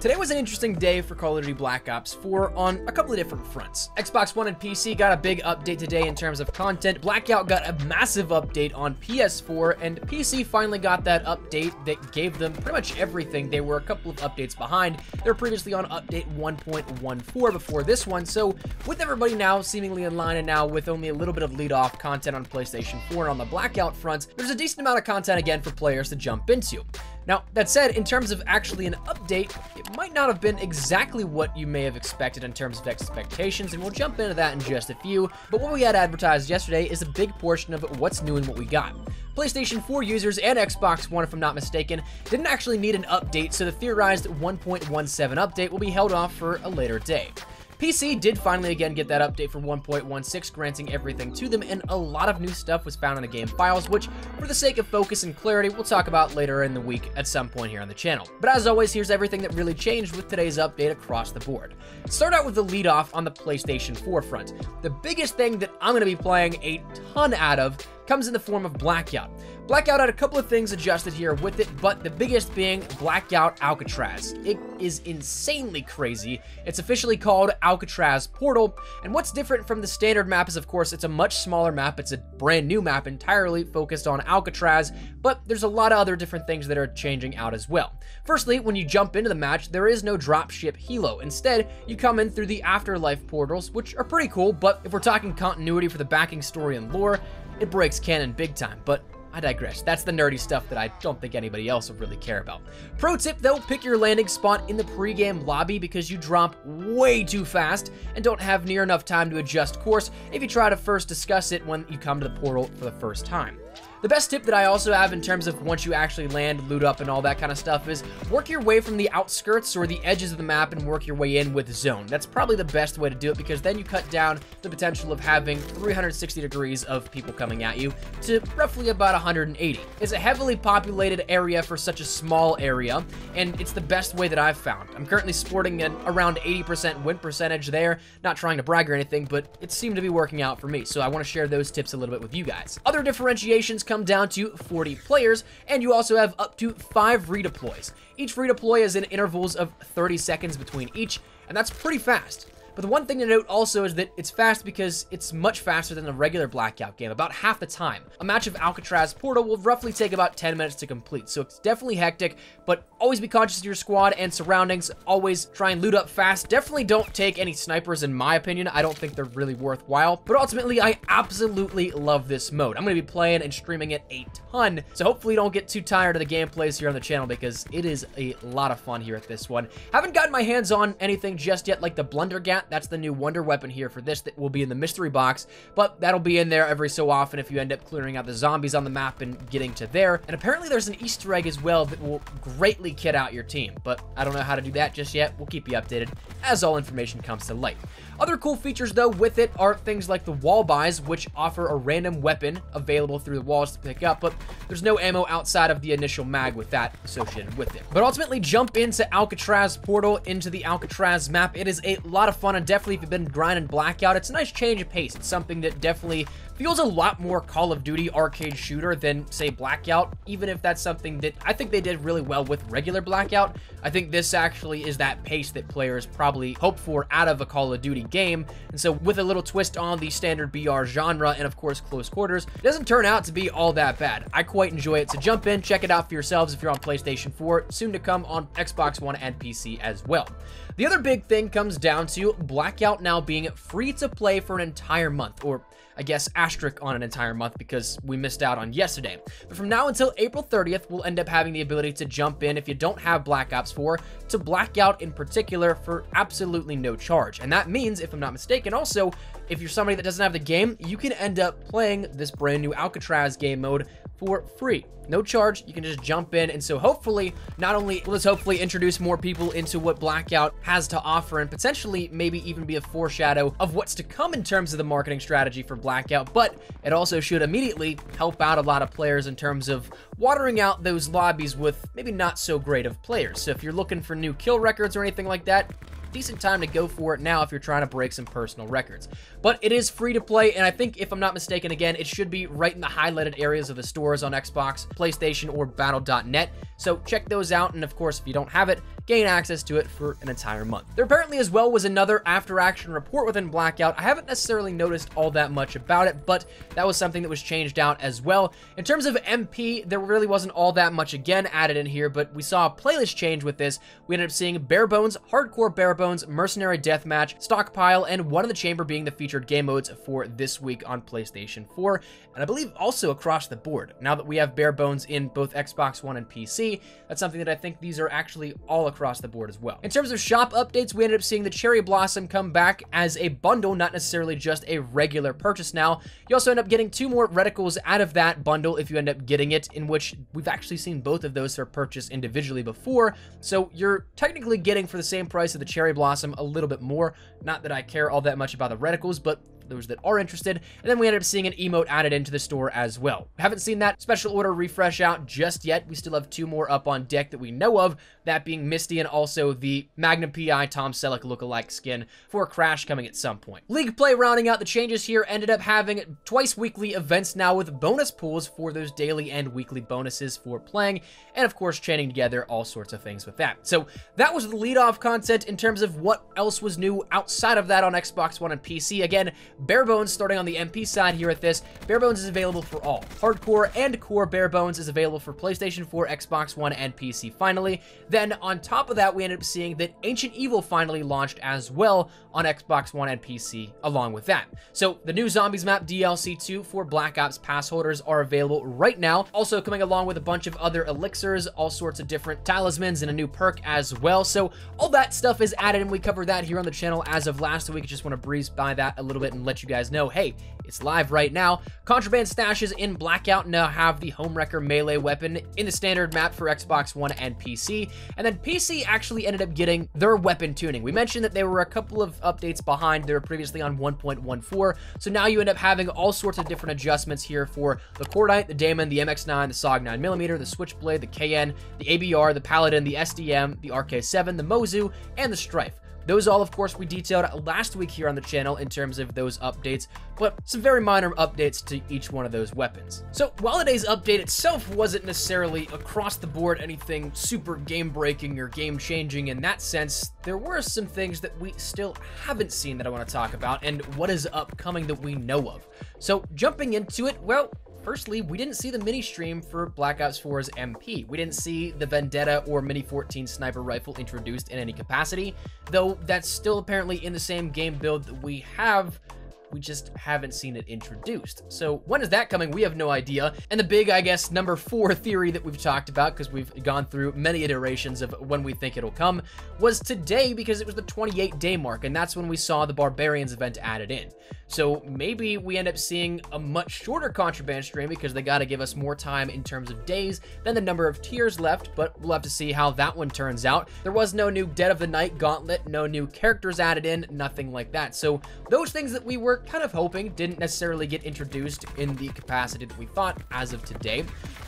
Today was an interesting day for Call of Duty Black Ops 4 on a couple of different fronts. Xbox One and PC got a big update today in terms of content. Blackout got a massive update on PS4, and PC finally got that update that gave them pretty much everything. They were a couple of updates behind. They were previously on update 1.14 before this one, so with everybody now seemingly in line and now with only a little bit of lead-off content on PlayStation 4 and on the Blackout front, there's a decent amount of content again for players to jump into. Now, that said, in terms of actually an update, it might not have been exactly what you may have expected in terms of expectations, and we'll jump into that in just a few, but what we had advertised yesterday is a big portion of what's new and what we got. PlayStation 4 users and Xbox One, if I'm not mistaken, didn't actually need an update, so the theorized 1.17 update will be held off for a later day. PC did finally again get that update for 1.16, granting everything to them, and a lot of new stuff was found in the game files, which, for the sake of focus and clarity, we'll talk about later in the week at some point here on the channel. But as always, here's everything that really changed with today's update across the board. Start out with the lead-off on the PlayStation 4 front. The biggest thing that I'm going to be playing a ton out of comes in the form of Blackout. Blackout had a couple of things adjusted here with it, but the biggest being Blackout Alcatraz. It is insanely crazy. It's officially called Alcatraz Portal, and what's different from the standard map is, of course, it's a much smaller map. It's a brand new map entirely focused on Alcatraz, but there's a lot of other different things that are changing out as well. Firstly, when you jump into the match, there is no dropship helo. Instead, you come in through the afterlife portals, which are pretty cool, but if we're talking continuity for the backing story and lore, it breaks canon big time, but I digress. That's the nerdy stuff that I don't think anybody else will really care about. Pro tip though, pick your landing spot in the pre-game lobby because you drop way too fast and don't have near enough time to adjust course if you try to first discuss it when you come to the portal for the first time. The best tip that I also have in terms of once you actually land, loot up, and all that kind of stuff is work your way from the outskirts or the edges of the map and work your way in with zone. That's probably the best way to do it because then you cut down the potential of having 360 degrees of people coming at you to roughly about 180. It's a heavily populated area for such a small area, and it's the best way that I've found. I'm currently sporting an around 80% win percentage there, not trying to brag or anything, but it seemed to be working out for me, so I want to share those tips a little bit with you guys. Other differentiations come down to 40 players, and you also have up to 5 redeploys. Each redeploy is in intervals of 30 seconds between each, and that's pretty fast. But the one thing to note also is that it's fast because it's much faster than the regular Blackout game, about half the time. A match of Alcatraz Portal will roughly take about 10 minutes to complete, so it's definitely hectic, but always be conscious of your squad and surroundings, always try and loot up fast. Definitely don't take any snipers in my opinion, I don't think they're really worthwhile, but ultimately I absolutely love this mode. I'm going to be playing and streaming it a ton, so hopefully you don't get too tired of the gameplays here on the channel because it is a lot of fun here at this one. Haven't gotten my hands on anything just yet like the Blundergat. That's the new wonder weapon here for this that will be in the mystery box, but that'll be in there every so often if you end up clearing out the zombies on the map and getting to there. And apparently there's an Easter egg as well that will greatly kit out your team, but I don't know how to do that just yet. We'll keep you updated as all information comes to light. Other cool features though with it are things like the wall buys, which offer a random weapon available through the walls to pick up, but there's no ammo outside of the initial mag with that associated with it. But ultimately jump into Alcatraz Portal, into the Alcatraz map. It is a lot of fun, and definitely if you've been grinding Blackout, it's a nice change of pace. It's something that definitely feels a lot more Call of Duty arcade shooter than, say, Blackout, even if that's something that I think they did really well with regular Blackout. I think this actually is that pace that players probably hope for out of a Call of Duty game, and so with a little twist on the standard BR genre and, of course, close quarters, it doesn't turn out to be all that bad. I quite enjoy it, so jump in, check it out for yourselves if you're on PlayStation 4, soon to come on Xbox One and PC as well. The other big thing comes down to Blackout now being free to play for an entire month, or I guess asterisk on an entire month because we missed out on yesterday. But from now until April 30th, we'll end up having the ability to jump in, if you don't have Black Ops 4, to Blackout in particular for absolutely no charge. And that means, if I'm not mistaken, also, if you're somebody that doesn't have the game, you can end up playing this brand new Alcatraz game mode for free. No charge, you can just jump in, and so hopefully, not only will this hopefully introduce more people into what Blackout has to offer and potentially maybe even be a foreshadow of what's to come in terms of the marketing strategy for Blackout, but it also should immediately help out a lot of players in terms of watering out those lobbies with maybe not so great of players. So if you're looking for new kill records or anything like that, decent time to go for it now if you're trying to break some personal records. But it is free to play, and I think, if I'm not mistaken again, it should be right in the highlighted areas of the stores on Xbox, PlayStation, or Battle.net. So check those out, and of course, if you don't have it, gain access to it for an entire month. There apparently as well was another after-action report within Blackout. I haven't necessarily noticed all that much about it, but that was something that was changed out as well. In terms of MP, there really wasn't all that much again added in here, but we saw a playlist change with this. We ended up seeing Bare Bones, Hardcore Bare Bones, Mercenary Deathmatch, Stockpile, and One in the Chamber being the featured game modes for this week on PlayStation 4, and I believe also across the board. Now that we have Bare Bones in both Xbox One and PC, that's something that I think these are actually all across the board as well. In terms of shop updates, we ended up seeing the Cherry Blossom come back as a bundle, not necessarily just a regular purchase now. You also end up getting two more reticles out of that bundle if you end up getting it, in which we've actually seen both of those for purchase individually before, so you're technically getting for the same price of the Cherry Blossom a little bit more. Not that I care all that much about the reticles, but those that are interested. And then we ended up seeing an emote added into the store as well. We haven't seen that special order refresh out just yet. We still have two more up on deck that we know of, that being Misty and also the Magnum PI Tom Selleck lookalike skin for Crash coming at some point. League Play rounding out the changes here, ended up having twice weekly events now with bonus pools for those daily and weekly bonuses for playing, and of course chaining together all sorts of things with that. So that was the leadoff content in terms of what else was new outside of that on Xbox One and PC. Again, Bare Bones starting on the MP side here at this. Bare Bones is available for all. Hardcore and Core Bare Bones is available for PlayStation 4, Xbox One, and PC finally. Then on top of that, we ended up seeing that Ancient Evil finally launched as well on Xbox One and PC along with that. So the new Zombies map DLC 2 for Black Ops pass holders are available right now. Also coming along with a bunch of other elixirs, all sorts of different talismans, and a new perk as well. So all that stuff is added, and we covered that here on the channel as of last week. I just want to breeze by that a little bit and let you guys know, hey, it's live right now. Contraband stashes in Blackout now have the Homewrecker melee weapon in the standard map for Xbox One and PC, and then PC actually ended up getting their weapon tuning. We mentioned that they were a couple of updates behind. They were previously on 1.14, so now you end up having all sorts of different adjustments here for the Cordite, the Daemon, the MX9, the SOG 9mm, the Switchblade, the KN, the ABR, the Paladin, the SDM, the RK7, the Mozu, and the Strife. Those all, of course, we detailed last week here on the channel in terms of those updates, but some very minor updates to each one of those weapons. So while today's update itself wasn't necessarily across the board anything super game-breaking or game-changing in that sense, there were some things that we still haven't seen that I want to talk about and what is upcoming that we know of. So jumping into it, well, firstly, we didn't see the mini stream for Black Ops 4's MP. We didn't see the Vendetta or Mini 14 sniper rifle introduced in any capacity, though that's still apparently in the same game build that we have. We just haven't seen it introduced. So when is that coming? We have no idea. And the big, I guess, number four theory that we've talked about, because we've gone through many iterations of when we think it'll come, was today, because it was the 28-day mark, and that's when we saw the Barbarians event added in. So maybe we end up seeing a much shorter Contraband stream because they got to give us more time in terms of days than the number of tiers left, but we'll have to see how that one turns out. There was no new Dead of the Night gauntlet, no new characters added in, nothing like that. So those things that we were kind of hoping didn't necessarily get introduced in the capacity that we thought as of today.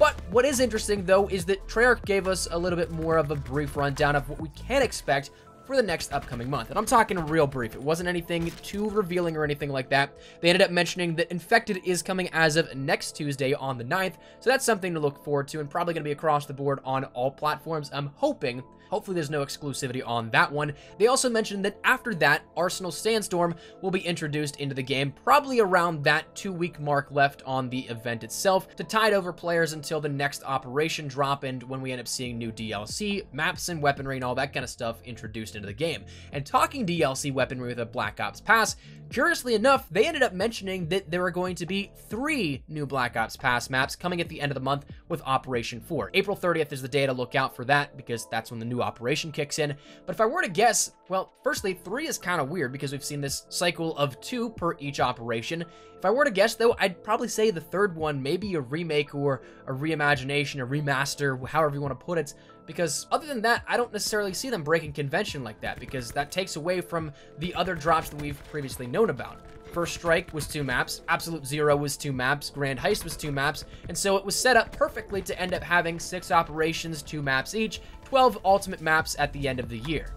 But what is interesting, though, is that Treyarch gave us a little bit more of a brief rundown of what we can expect for the next upcoming month. And I'm talking real brief. It wasn't anything too revealing or anything like that. They ended up mentioning that Infected is coming as of next Tuesday on the 9th. So that's something to look forward to and probably going to be across the board on all platforms. I'm hoping, hopefully there's no exclusivity on that one. They also mentioned that after that, Arsenal Sandstorm will be introduced into the game, probably around that 2-week mark left on the event itself, to tide over players until the next operation drop and when we end up seeing new DLC, maps and weaponry and all that kind of stuff introduced into the game. And talking DLC weaponry with a Black Ops pass, curiously enough, they ended up mentioning that there are going to be 3 new Black Ops pass maps coming at the end of the month with Operation 4. April 30th is the day to look out for that, because that's when the new operation kicks in. But if I were to guess, well, firstly, 3 is kind of weird because we've seen this cycle of 2 per each operation. If I were to guess, though, I'd probably say the third one may be a remake or a reimagination, a remaster, however you want to put it, because other than that, I don't necessarily see them breaking convention like that, because that takes away from the other drops that we've previously known about. First Strike was 2 maps, Absolute Zero was 2 maps, Grand Heist was 2 maps, and so it was set up perfectly to end up having 6 operations, 2 maps each, 12 ultimate maps at the end of the year.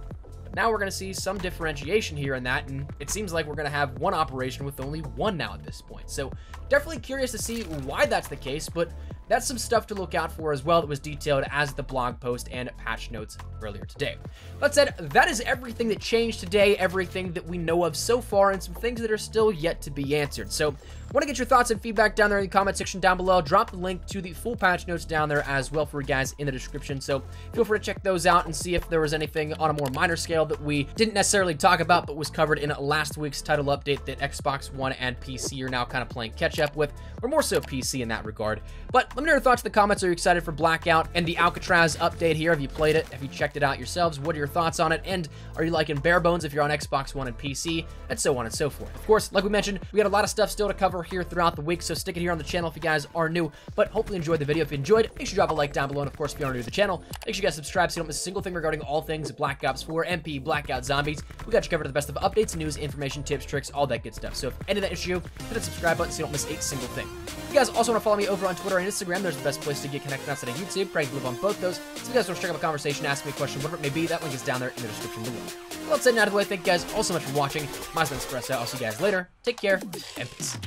Now we're going to see some differentiation here in that, and it seems like we're going to have one operation with only 1 now at this point. So definitely curious to see why that's the case, but That's some stuff to look out for as well that was detailed as the blog post and patch notes earlier today. That said, that is everything that changed today, everything that we know of so far, and some things that are still yet to be answered. So I want to get your thoughts and feedback down there in the comment section down below. I'll drop the link to the full patch notes down there as well for you guys in the description, so feel free to check those out and see if there was anything on a more minor scale that we didn't necessarily talk about but was covered in last week's title update that Xbox One and PC are now kind of playing catch up with, or more so PC in that regard. But let me know your thoughts in the comments. Are you excited for Blackout and the Alcatraz update here? Have you played it? Have you checked it out yourselves? What are your thoughts on it? And are you liking Bare Bones if you're on Xbox One and PC? And so on and so forth. Of course, like we mentioned, we got a lot of stuff still to cover here throughout the week, so stick it here on the channel if you guys are new, but hopefully enjoyed the video. If you enjoyed, make sure you drop a like down below, and of course, if you are new to the channel, make sure you guys subscribe so you don't miss a single thing regarding all things Black Ops 4, MP, Blackout, Zombies. We got you covered with the best of updates, news, information, tips, tricks, all that good stuff. So if any of that interests you, hit that subscribe button so you don't miss a single thing. If you guys also want to follow me over on Twitter and Instagram, there's the best place to get connected outside of YouTube. Craig Blue on both those. So if you guys want to check up a conversation, ask me a question, whatever it may be, that link is down there in the description below. Well, that's it. Now, thank you guys all so much for watching. My name's Espresso. I'll see you guys later. Take care and peace.